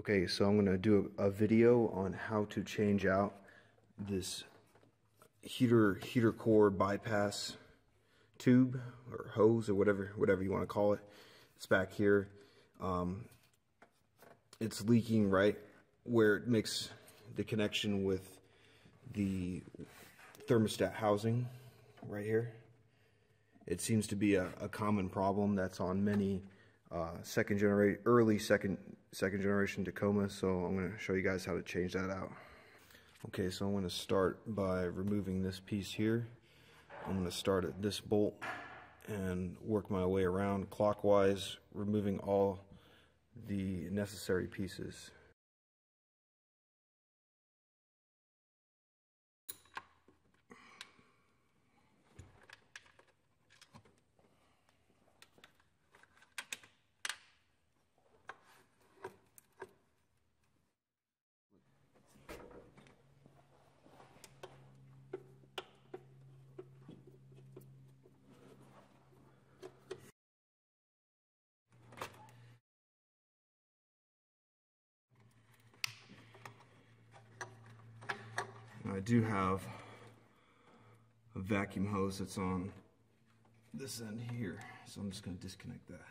Okay, so I'm going to do a video on how to change out this heater core bypass tube or hose or whatever you want to call it. It's back here. It's leaking right where it makes the connection with the thermostat housing right here. It seems to be a common problem that's on many early second generation Tacoma, so I'm going to show you guys how to change that out. Okay, so I'm going to start by removing this piece here. I'm going to start at this bolt and work my way around clockwise, removing all the necessary pieces. I do have a vacuum hose that's on this end here, so I'm just going to disconnect that.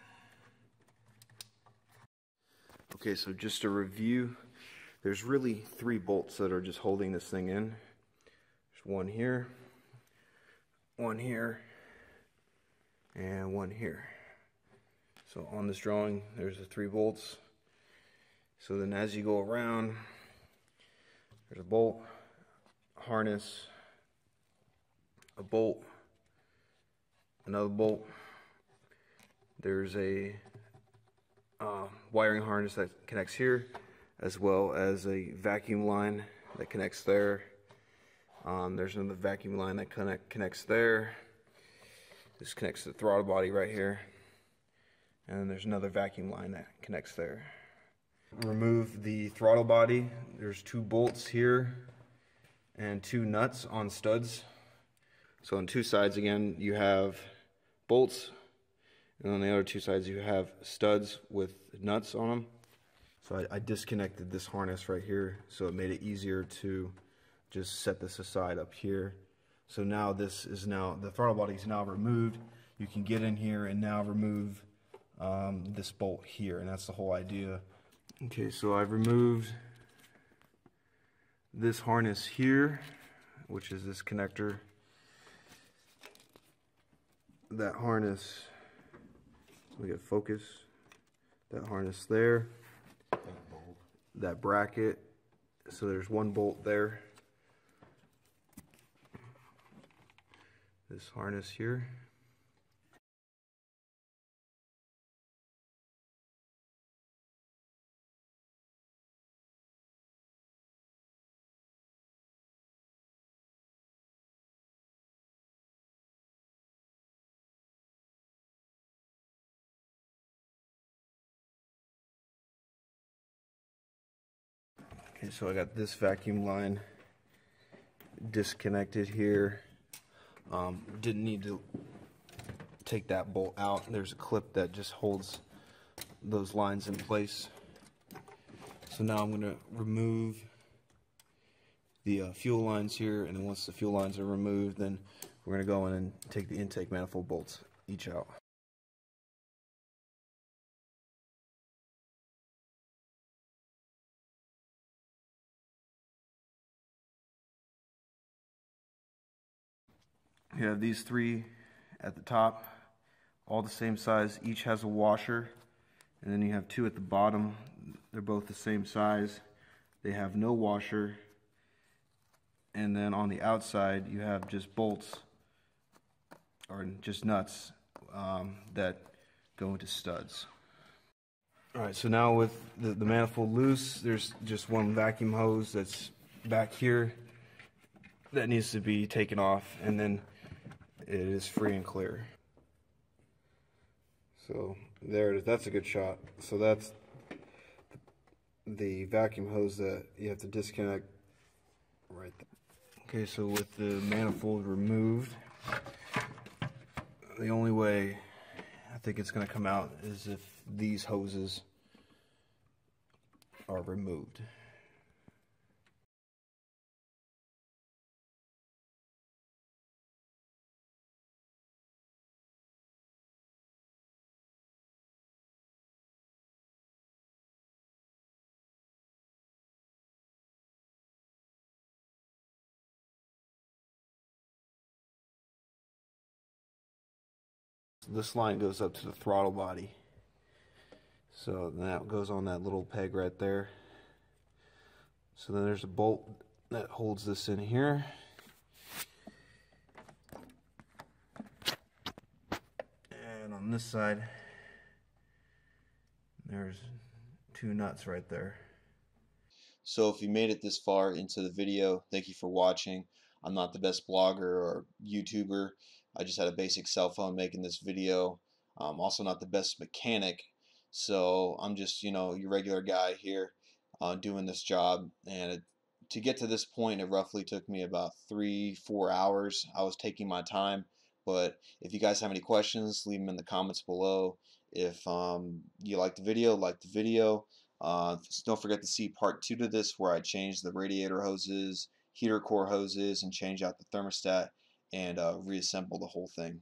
Okay, so just a review, there's really three bolts that are just holding this thing in. There's one here, and one here. So on this drawing, there's the three bolts. So then as you go around, there's a bolt, harness, a bolt, another bolt, there's a wiring harness that connects here, as well as a vacuum line that connects there. There's another vacuum line that connects there. This connects to the throttle body right here, and there's another vacuum line that connects there. Remove the throttle body. There's two bolts here and two nuts on studs. So on two sides again you have bolts, and on the other two sides you have studs with nuts on them. So I disconnected this harness right here, so it made it easier to just set this aside up here. So now this is the throttle body is now removed. You can get in here and now remove this bolt here, and that's the whole idea. Okay, so I've removed this harness here, which is this connector. That harness, we get focus. That harness there. That bracket. So there's one bolt there. This harness here. Okay, so I got this vacuum line disconnected here. Didn't need to take that bolt out. There's a clip that just holds those lines in place. So now I'm going to remove the fuel lines here, and then once the fuel lines are removed, then we're going to go in and take the intake manifold bolts each out. You have these three at the top, all the same size, each has a washer, and then you have two at the bottom, they're both the same size, they have no washer, and then on the outside you have just bolts, or just nuts, that go into studs. Alright, so now with the manifold loose, there's just one vacuum hose that's back here that needs to be taken off, and then it is free and clear. So there it is. That's a good shot. So that's the vacuum hose that you have to disconnect right there. Okay, so with the manifold removed, the only way I think it's going to come out is if these hoses are removed. This line goes up to the throttle body. So that goes on that little peg right there. So then there's a bolt that holds this in here. And on this side, there's two nuts right there. So if you made it this far into the video, thank you for watching. I'm not the best blogger or YouTuber. I just had a basic cell phone making this video. I'm also not the best mechanic, so I'm just, you know, your regular guy here doing this job. And to get to this point, it roughly took me about 3-4 hours. I was taking my time, but if you guys have any questions, leave them in the comments below. If you like the video, don't forget to see part 2 to this, where I changed the radiator hoses, heater core hoses, and change out the thermostat, and reassemble the whole thing.